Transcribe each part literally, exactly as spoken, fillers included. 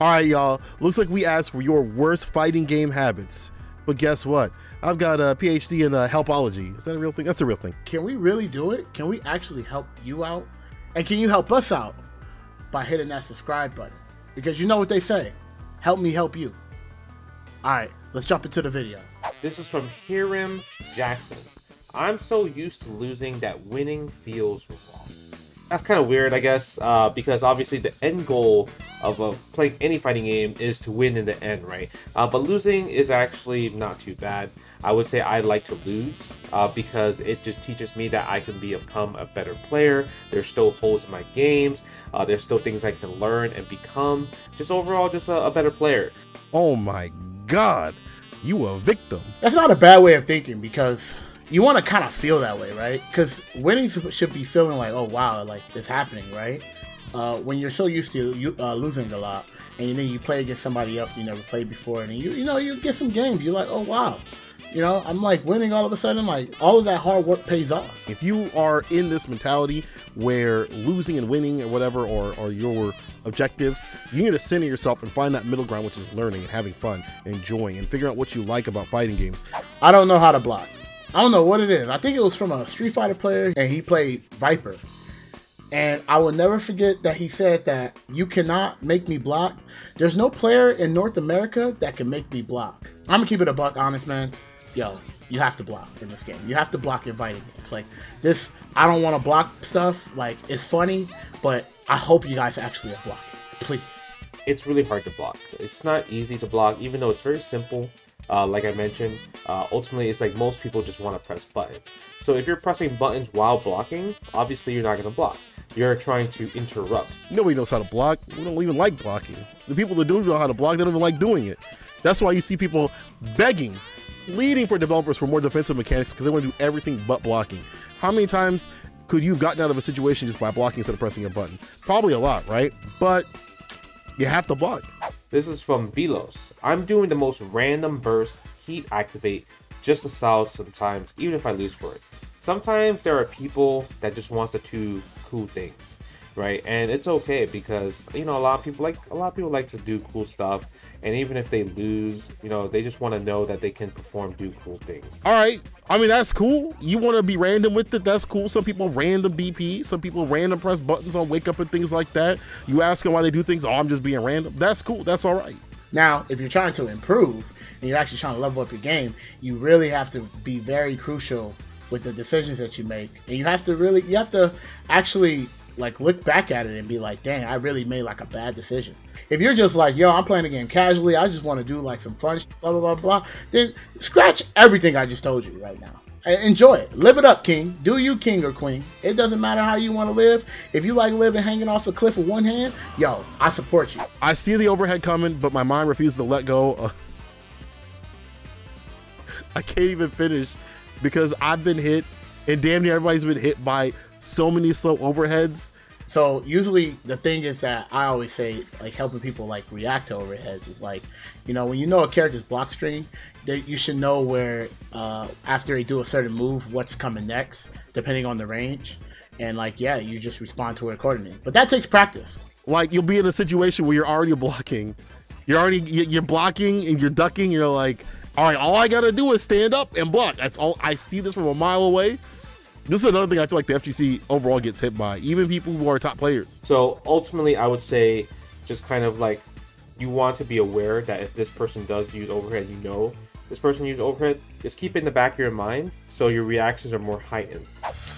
All right, y'all. Looks like we asked for your worst fighting game habits. But guess what? I've got a P H D in uh, helpology. Is that a real thing? That's a real thing. Can we really do it? Can we actually help you out? And can you help us out by hitting that subscribe button? Because you know what they say, help me help you. All right, let's jump into the video. This is from Hiram Jackson. I'm so used to losing that winning feels wrong. That's kind of weird, I guess, uh, because obviously the end goal of, of playing any fighting game is to win in the end, right? Uh, but losing is actually not too bad. I would say I like to lose uh, because it just teaches me that I can become a better player. There's still holes in my games. Uh, there's still things I can learn and become. Just overall, just a, a better player. Oh my God, you a victim. That's not a bad way of thinking because you want to kind of feel that way, right? Because winning should be feeling like, oh wow, like it's happening, right? Uh, when you're so used to you, uh, losing a lot, and then you play against somebody else you never played before, and you you know you get some games, you're like, oh wow, you know, I'm like winning all of a sudden, like all of that hard work pays off. If you are in this mentality where losing and winning or whatever or or your objectives, you need to center yourself and find that middle ground, which is learning and having fun, enjoying, and figuring out what you like about fighting games. I don't know how to block. I don't know what it is. I think it was from a Street Fighter player, and he played Viper. And I will never forget that he said that you cannot make me block. There's no player in North America that can make me block. I'm gonna keep it a buck, honest man. Yo, you have to block in this game. You have to block your fighting games. Like this, I don't want to block stuff. Like it's funny, but I hope you guys actually are blocking. Please. It's really hard to block. It's not easy to block, even though it's very simple. Uh, like I mentioned, uh, ultimately it's like most people just want to press buttons. So if you're pressing buttons while blocking, obviously you're not going to block. You're trying to interrupt. Nobody knows how to block. We don't even like blocking. The people that do know how to block, they don't even like doing it. That's why you see people begging, pleading for developers for more defensive mechanics because they want to do everything but blocking. How many times could you have gotten out of a situation just by blocking instead of pressing a button? Probably a lot, right? But you have to block. This is from Velos. I'm doing the most random burst, heat activate, just to solve sometimes, even if I lose for it. Sometimes there are people that just wants to do cool things, right? And it's okay because, you know, a lot of people like a lot of people like to do cool stuff. And even if they lose, you know, they just want to know that they can perform, do cool things. All right. I mean, that's cool. You want to be random with it. That's cool. Some people random D P. Some people random press buttons on wake up and things like that. You ask them why they do things. Oh, I'm just being random. That's cool. That's all right. Now, if you're trying to improve and you're actually trying to level up your game, you really have to be very crucial with the decisions that you make. And you have to really, you have to actually like look back at it and be like, dang, I really made like a bad decision. If you're just like, yo, I'm playing the game casually, I just want to do like some fun sh blah blah blah blah, then scratch everything I just told you right now. Enjoy it. Live it up, king. Do you, king or queen. It doesn't matter how you want to live. If you like living hanging off a cliff with one hand, yo, I support you. I see the overhead coming, but my mind refuses to let go. Uh, I can't even finish because I've been hit, and damn near everybody's been hit by so many slow overheads. So usually the thing is that I always say, like helping people like react to overheads is like, you know, when you know a character's block string, that you should know where uh, after they do a certain move, what's coming next, depending on the range. And like, yeah, you just respond to it accordingly. But that takes practice. Like you'll be in a situation where you're already blocking. You're already, you're blocking and you're ducking. You're like, all right, all I got to do is stand up and block. That's all. I see this from a mile away. This is another thing I feel like the F G C overall gets hit by, even people who are top players. So ultimately, I would say just kind of like you want to be aware that if this person does use overhead, you know this person used overhead. Just keep it in the back of your mind so your reactions are more heightened.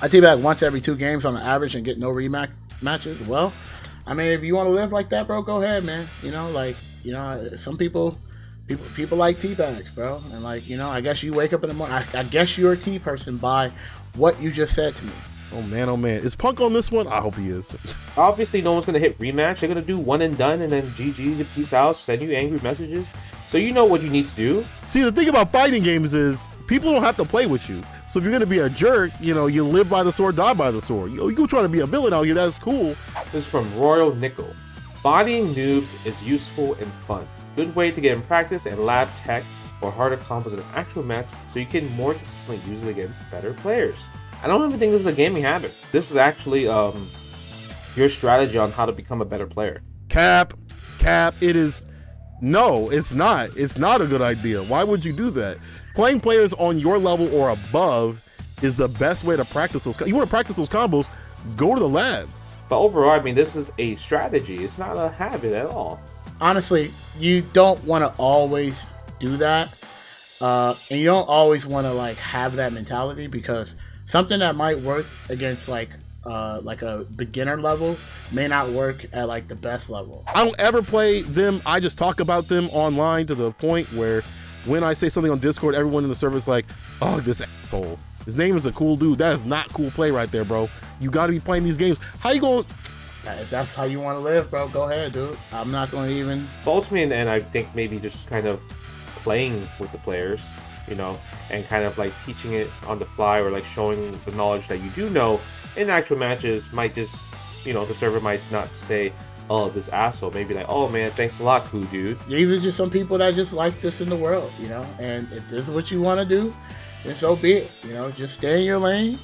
I take back once every two games on average and get no rematch matches. Well, I mean, if you want to live like that, bro, go ahead, man. You know, like, you know, some people... People, people like tea bags, bro. And like, you know, I guess you wake up in the morning. I, I guess you're a tea person by what you just said to me. Oh man, oh man. Is Punk on this one? I hope he is. Obviously, no one's going to hit rematch. They're going to do one and done and then G G's and peace out, send you angry messages. So you know what you need to do. See, the thing about fighting games is people don't have to play with you. So if you're going to be a jerk, you know, you live by the sword, die by the sword. You, you try to be a villain out here, that's cool. This is from Royal Nickel. Bodying noobs is useful and fun. Good way to get in practice and lab tech or harder combos in an actual match so you can more consistently use it against better players. I don't even think this is a gaming habit. This is actually um, your strategy on how to become a better player. Cap, cap. It is, no, it's not. It's not a good idea. Why would you do that? Playing players on your level or above is the best way to practice those. You want to practice those combos, go to the lab. But overall, I mean, this is a strategy. It's not a habit at all. Honestly, you don't want to always do that. Uh, and you don't always want to, like, have that mentality, because something that might work against, like, uh, like a beginner level may not work at, like, the best level. I don't ever play them. I just talk about them online to the point where when I say something on Discord, everyone in the server is like, oh, this asshole. His name is a cool dude. That is not cool play right there, bro. You got to be playing these games. How you going? If that's how you want to live, bro, go ahead, dude. I'm not going to even. But ultimately, and I think maybe just kind of playing with the players, you know, and kind of like teaching it on the fly, or like showing the knowledge that you do know in actual matches might just, you know, the server might not say, oh, this asshole. Maybe like, oh man, thanks a lot, cool dude. These are just some people that just like this in the world, you know, and if this is what you want to do, then so be it. You know, just stay in your lane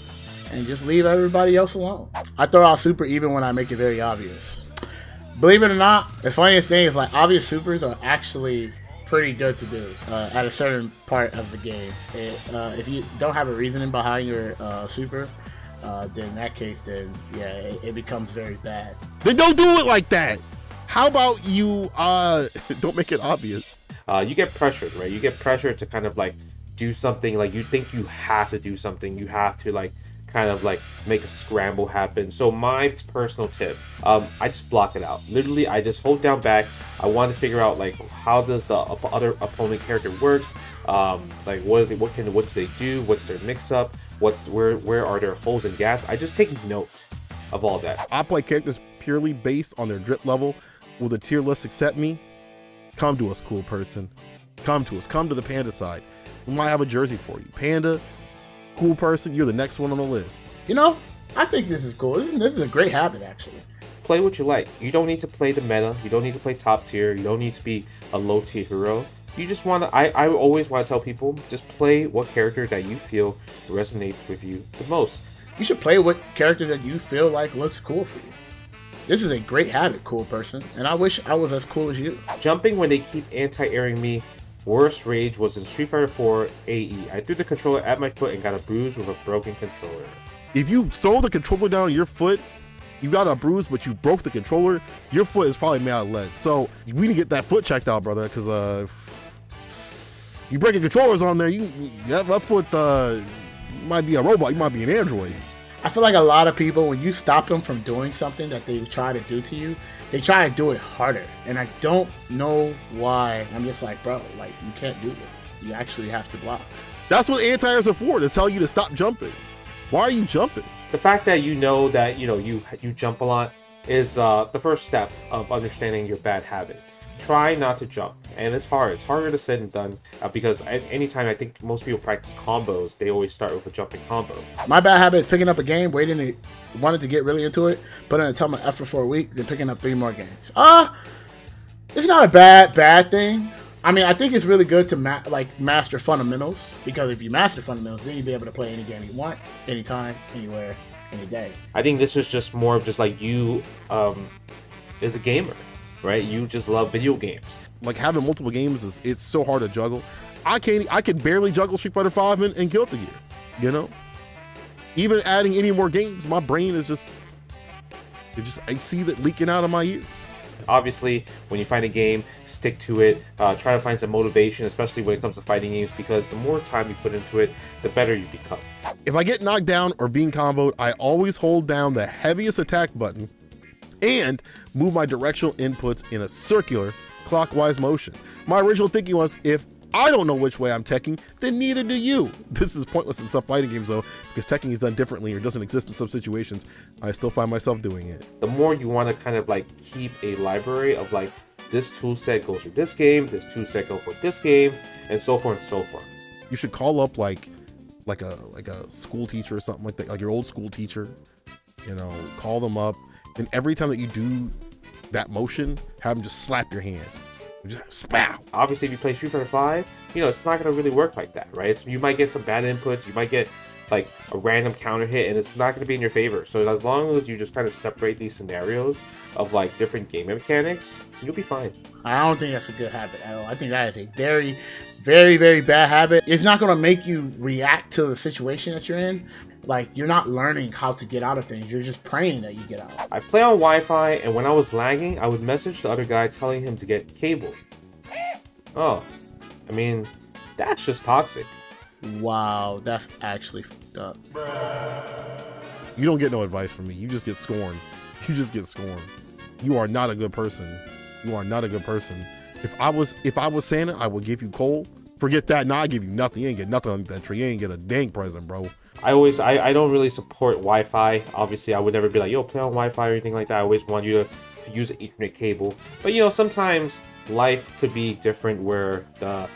and just leave everybody else alone. I throw out super even when I make it very obvious. Believe it or not, the funniest thing is like obvious supers are actually pretty good to do uh, at a certain part of the game. It, uh, if you don't have a reasoning behind your uh, super, uh, then in that case, then yeah, it, it becomes very bad. Then don't do it like that. How about you uh, don't make it obvious? Uh, you get pressured, right? You get pressured to kind of like do something, like you think you have to do something. You have to like kind of like make a scramble happen. So my personal tip, um, I just block it out. Literally, I just hold down back. I want to figure out like how does the op other opponent character works. Um, like what are they, what can what do they do? What's their mix up? What's where where are their holes and gaps? I just take note of all that. I play characters purely based on their drip level. Will the tier list accept me? Come to us, cool person. Come to us. Come to the Panda side. We might have a jersey for you, Panda. Cool person, you're the next one on the list. You know, I think this is cool. This is a great habit, actually. Play what you like. You don't need to play the meta. You don't need to play top tier. You don't need to be a low tier hero. You just want to, I, I always want to tell people, just play what character that you feel resonates with you the most. You should play what character that you feel like looks cool for you. This is a great habit, cool person. And I wish I was as cool as you. Jumping when they keep anti-airing me. Worst rage was in Street Fighter four A E. I threw the controller at my foot and got a bruise with a broken controller. If you throw the controller down on your foot, you got a bruise, but you broke the controller, your foot is probably made out of lead. So we need to get that foot checked out, brother, because uh, you breaking controllers on there, you, that left foot uh, might be a robot, you might be an android. I feel like a lot of people, when you stop them from doing something that they try to do to you, they try to do it harder, and I don't know why. I'm just like, bro, like, you can't do this. You actually have to block. That's what anti-airs are for, to tell you to stop jumping. Why are you jumping? The fact that you know that, you know, you, you jump a lot is uh, the first step of understanding your bad habit. Try not to jump, and it's hard. It's harder to said than done, uh, because at any time, I think most people practice combos, they always start with a jumping combo. My bad habit is picking up a game, waiting to, wanted to get really into it, putting in a ton of effort for a week, then picking up three more games. Ah, uh, it's not a bad, bad thing. I mean, I think it's really good to ma like master fundamentals, because if you master fundamentals, then you'll be able to play any game you want, anytime, anywhere, any day. I think this is just more of just like you um, as a gamer. Right, you just love video games. Like having multiple games is, it's so hard to juggle. I can't, I can barely juggle Street Fighter five and, and Guilty Gear, you know? Even adding any more games, my brain is just, it just, I see that leaking out of my ears. Obviously, when you find a game, stick to it, uh, try to find some motivation, especially when it comes to fighting games, because the more time you put into it, the better you become. If I get knocked down or being comboed, I always hold down the heaviest attack button and move my directional inputs in a circular clockwise motion. My original thinking was, if I don't know which way I'm teching, then neither do you. This is pointless in some fighting games though, because teching is done differently or doesn't exist in some situations. I still find myself doing it. The more you want to kind of like keep a library of like, this tool set goes for this game, this tool set goes for this game, and so forth and so forth. You should call up like, like a, like a school teacher or something like that, like your old school teacher, you know, call them up. And every time that you do that motion, have them just slap your hand. Just spow. Obviously, if you play Street Fighter five, you know, it's not going to really work like that, right? It's, you might get some bad inputs. You might get like a random counter hit, and it's not going to be in your favor. So as long as you just kind of separate these scenarios of like different game mechanics, you'll be fine. I don't think that's a good habit at all. I think that is a very, very, very bad habit. It's not going to make you react to the situation that you're in. Like, you're not learning how to get out of things. You're just praying that you get out. I play on Wi-Fi, and when I was lagging, I would message the other guy telling him to get cable. Oh, I mean, that's just toxic. Wow, that's actually fucked up. You don't get no advice from me. You just get scorned. You just get scorned. You are not a good person. You are not a good person. If I was, if I was Santa, I would give you coal. Forget that. Now I give you nothing. You ain't get nothing on that tree. You ain't get a dang present, bro. I always, I, I don't really support Wi-Fi. Obviously, I would never be like, yo, play on Wi-Fi or anything like that. I always want you to, to use an Ethernet cable. But, you know, sometimes life could be different where the,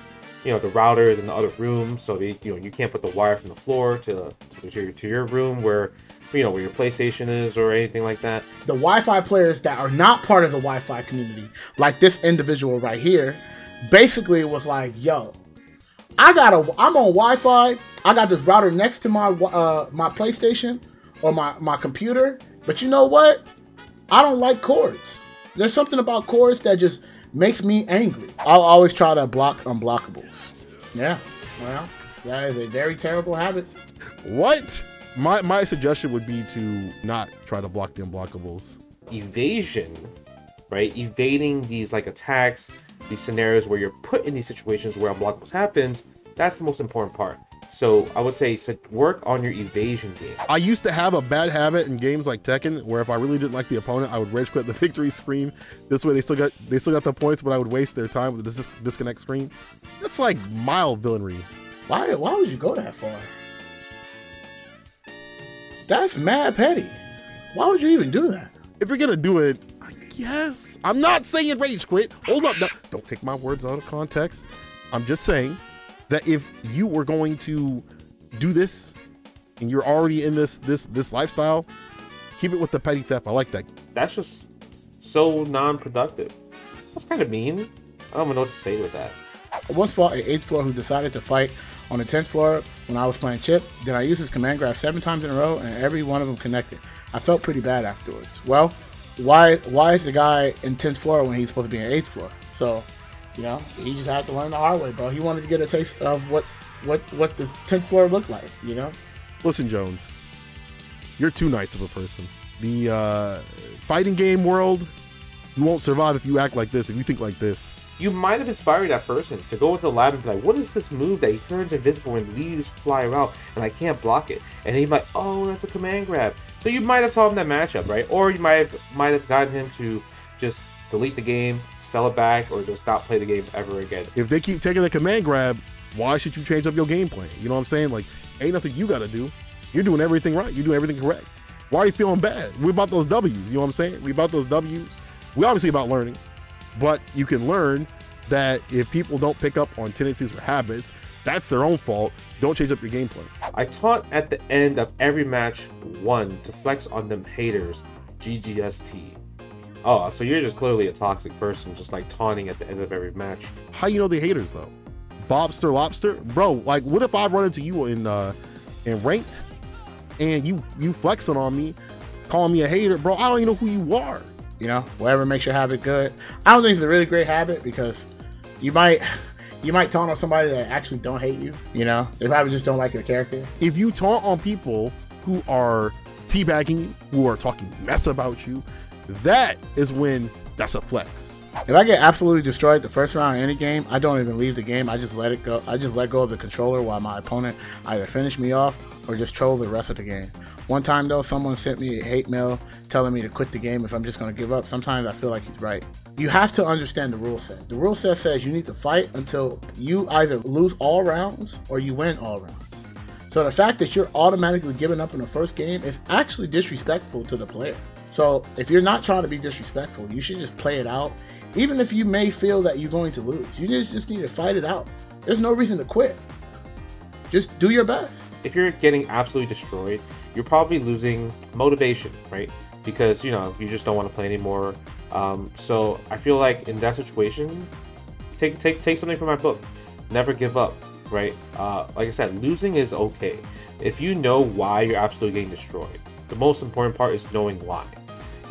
you know, the router is in the other room. So, they, you know, you can't put the wire from the floor to, to, to, your, to your room where, you know, where your PlayStation is or anything like that. The Wi-Fi players that are not part of the Wi-Fi community, like this individual right here, basically was like, yo, I got a, I'm on Wi-Fi. I got this router next to my uh, my PlayStation or my, my computer. But you know what? I don't like cords. There's something about cords that just makes me angry. I'll always try to block unblockables. Yeah, well, that is a very terrible habit. What? My, my suggestion would be to not try to block the unblockables. Evasion, right? Evading these like attacks, these scenarios where you're put in these situations where unblockables happens, that's the most important part. So I would say work on your evasion game. I used to have a bad habit in games like Tekken where if I really didn't like the opponent, I would rage quit the victory screen. This way they still got they still got the points, but I would waste their time with the dis disconnect screen. That's like mild villainy. Why why would you go that far? That's mad petty. Why would you even do that? If you're gonna do it, I guess. I'm not saying rage quit. Hold up, no, don't take my words out of context. I'm just saying that if you were going to do this and you're already in this this this lifestyle, keep it with the petty theft. I like that. That's just so non-productive. That's kind of mean. I don't know what to say with that. I once fought an eighth floor who decided to fight on the tenth floor when I was playing Chip. Then I used his command grab seven times in a row and every one of them connected. I felt pretty bad afterwards. Well, why why is the guy in tenth floor when he's supposed to be in eighth floor? So, you know, he just had to learn the hard way, bro. He wanted to get a taste of what, what, what the tenth floor looked like, you know? Listen, Jones, you're too nice of a person. The uh, fighting game world, you won't survive if you act like this, if you think like this. You might have inspired that person to go into the lab and be like, what is this move that he turns invisible and leaves fly around and I can't block it? And he'd be like, oh, that's a command grab. So you might have taught him that matchup, right? Or you might have, might have gotten him to just delete the game, sell it back, or just not play the game ever again. If they keep taking the command grab, why should you change up your game plan? You know what I'm saying? Like, ain't nothing you gotta do. You're doing everything right. You're doing everything correct. Why are you feeling bad? We're about those W's. You know what I'm saying? We're about those W's. We're obviously about learning, but you can learn that if people don't pick up on tendencies or habits, that's their own fault. Don't change up your game plan. I taught at the end of every match one to flex on them haters, G G S T. Oh, so you're just clearly a toxic person, just like taunting at the end of every match. How you know the haters though? Bobster Lobster, bro. Like, what if I run into you in uh, in ranked, and you you flexing on me, calling me a hater, bro? I don't even know who you are. You know, whatever makes your habit good. I don't think it's a really great habit because you might you might taunt on somebody that actually don't hate you. You know, they probably just don't like your character. If you taunt on people who are teabagging you, who are talking mess about you, that is when that's a flex. If I get absolutely destroyed the first round in any game, I don't even leave the game. I just let it go. I just let go of the controller while my opponent either finished me off or just troll the rest of the game. One time though, someone sent me a hate mail telling me to quit the game if I'm just going to give up. Sometimes I feel like he's right. You have to understand the rule set. The rule set says you need to fight until you either lose all rounds or you win all rounds. So the fact that you're automatically giving up in the first game is actually disrespectful to the player. So if you're not trying to be disrespectful, you should just play it out. Even if you may feel that you're going to lose, you just, just need to fight it out. There's no reason to quit. Just do your best. If you're getting absolutely destroyed, you're probably losing motivation, right? Because, you know, you just don't want to play anymore. Um, so I feel like in that situation, take, take, take something from my book. Never give up. right? Uh, like I said, losing is okay if you know why you're absolutely getting destroyed. The most important part is knowing why.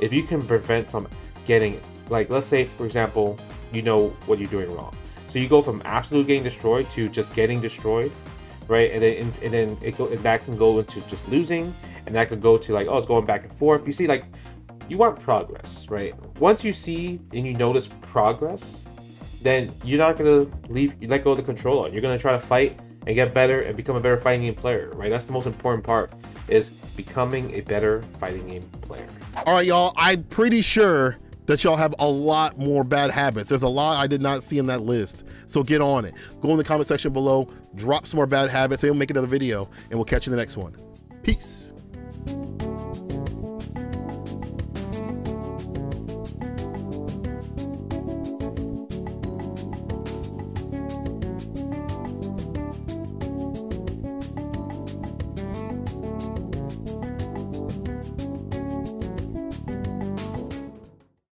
If you can prevent from getting, like, let's say, for example, you know what you're doing wrong. So you go from absolutely getting destroyed to just getting destroyed, right? And then and, and then it go, and that can go into just losing, and that could go to like, oh, it's going back and forth. You see, like, you want progress, right? Once you see and you notice progress, then you're not gonna leave, you let go of the controller. You're gonna try to fight and get better and become a better fighting game player, right? That's the most important part, is becoming a better fighting game player. All right, y'all, I'm pretty sure that y'all have a lot more bad habits. There's a lot I did not see in that list. So get on it. Go in the comment section below, drop some more bad habits, and we'll make another video, and we'll catch you in the next one. Peace.